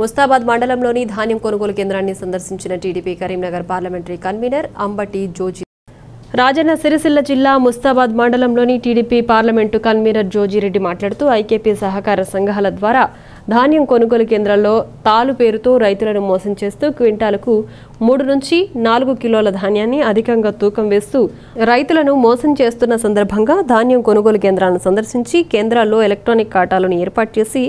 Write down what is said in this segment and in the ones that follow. ముస్తాబాద్ మండలంలోని ధాన్యం కొనుగోలు కేంద్రాన్ని సందర్శించిన TDP Karimnagar parliamentary convener Ambati Joji. Rajanna Sircilla జిల్లా ముస్తాబాద్ మండలంలోని TDP parliament convener Joji Reddy మాట్లాడుతూ ఐకేపీ సహకార సంఘాల ద్వారా ధాన్యం కొనుగోలు కేంద్రాల్లో తాలు పేరుతో రైతులను మోసం చేస్తూ క్వింటాలకు 3 నుంచి 4 కిలోల ధాన్యాన్ని అధికంగా తూకం వేస్తూ రైతులను మోసం చేస్తున్న సందర్భంగా ధాన్యం కొనుగోలు కేంద్రాలను సందర్శించి కేంద్రాల్లో ఎలక్ట్రానిక్ కాటాలను ఏర్పాటు చేసి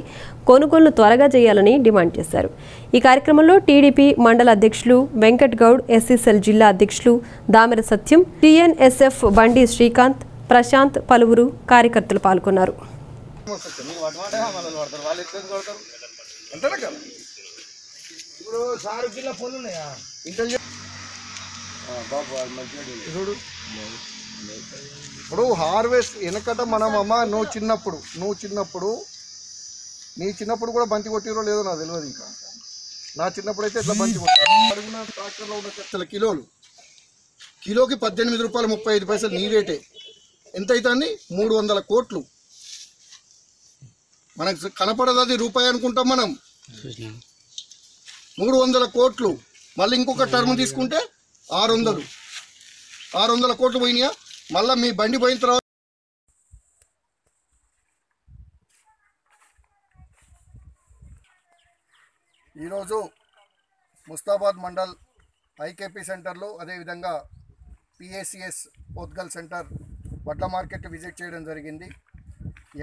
కొనుగోలు త్వరగా చేయాలని డిమాండ్ చేశారు. ఈ కార్యక్రమంలో టీడీపీ మండల అధ్యక్షులు వెంకట్ గౌడ్, ఎస్ఎస్ఎల్ జిల్లా అధ్యక్షులు దామర్ సత్యం, CNSF బండి శ్రీకాంత్, ప్రశాంత్ పలువురు కార్యకర్తలు పాల్గొన్నారు. ఇప్పుడు హార్వెస్ట్ వెనకట మనం అమ్మ నీ చిన్నప్పుడు కూడా బంతి కొట్టిరో లేదో నాకు తెలియదు. ఇంకా నా చిన్నప్పుడు అయితే ఇట్లా బంతి కొట్టిన ట్రాక్టర్లో ఉన్న చెత్తల కిలోకి ₹18.35 నీ రేటే ఎంత అవుతుంది? 300 కోట్లు. మనకు కనపడదు, అది రూపాయి అనుకుంటాం మనం. 300 కోట్లు, మళ్ళీ ఇంకొక టర్మ్ తీసుకుంటే 600 కోట్లు పోయినాయా? మళ్ళీ మీ బండి పోయిన తర్వాత ఈరోజు ముస్తాబాద్ మండల్ ఐకేపీ సెంటర్లో అదేవిధంగా PACS పొద్గల్ సెంటర్ వడ్ల మార్కెట్ విజిట్ చేయడం జరిగింది.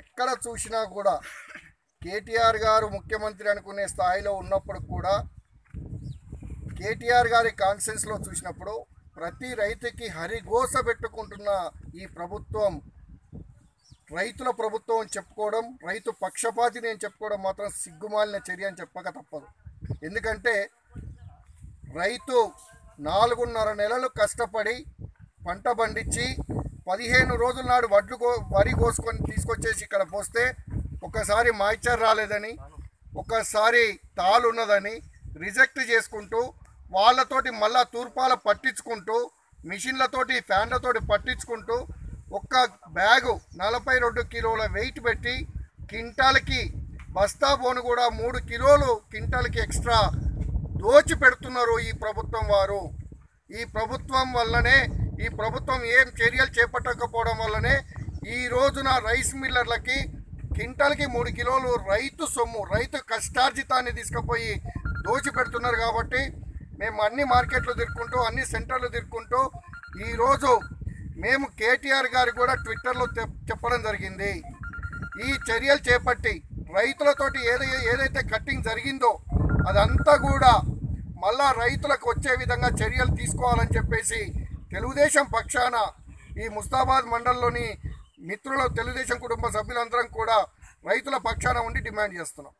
ఎక్కడ చూసినా కూడా KTR గారు ముఖ్యమంత్రి అనుకునే స్థాయిలో ఉన్నప్పుడు కూడా KTR గారి కాన్సెన్స్లో చూసినప్పుడు ప్రతి రైతుకి హరిగోస పెట్టుకుంటున్న ఈ ప్రభుత్వం రైతుల ప్రభుత్వం అని చెప్పుకోవడం, రైతు పక్షపాతి నేను చెప్పుకోవడం మాత్రం సిగ్గుమాలిన చర్య అని చెప్పక తప్పదు. ఎందుకంటే రైతు 4.5 నెలలు కష్టపడి పంట పండించి 15 రోజుల నాడు వరి కోసుకొని తీసుకొచ్చేసి ఇక్కడ పోస్తే ఒకసారి మాయిశ్చర్ రాలేదని, ఒకసారి తాలు ఉన్నదని రిజెక్ట్ చేసుకుంటూ వాళ్ళతోటి మళ్ళా తూర్పాల పట్టించుకుంటూ మిషన్లతోటి ఫ్యాన్లతోటి పట్టించుకుంటూ ఒక్క బ్యాగు 42 కిలోల వెయిట్ పెట్టి క్వింటాల్కి బస్తా బోను కూడా 3 కిలోలు క్వింటాల్కి ఎక్స్ట్రా దోచి పెడుతున్నారు ఈ ప్రభుత్వం వారు. ఈ ప్రభుత్వం వల్లనే, ఈ ప్రభుత్వం ఏం చర్యలు చేపట్టకపోవడం వల్లనే ఈ రోజున రైస్ మిల్లర్లకి క్వింటాల్కి 3 కిలోలు రైతు సొమ్ము, రైతు కష్టార్జితాన్ని తీసుకుపోయి దోచి పెడుతున్నారు. కాబట్టి మేము అన్ని మార్కెట్లు తిరుక్కుంటూ అన్ని సెంటర్లు తిరుక్కుంటూ ఈరోజు మేము KTR గారు కూడా ట్విట్టర్లో చెప్పడం జరిగింది. ఈ చర్యలు చేపట్టి రైతులతోటి ఏదైతే కట్టింగ్ జరిగిందో అదంతా కూడా మళ్ళా రైతులకు వచ్చే విధంగా చర్యలు తీసుకోవాలని చెప్పేసి తెలుగుదేశం పక్షాన ఈ ముస్తాబాద్ మండలంలోని మిత్రులు తెలుగుదేశం కుటుంబ సభ్యులందరం కూడా రైతుల పక్షాన ఉండి డిమాండ్ చేస్తున్నాం.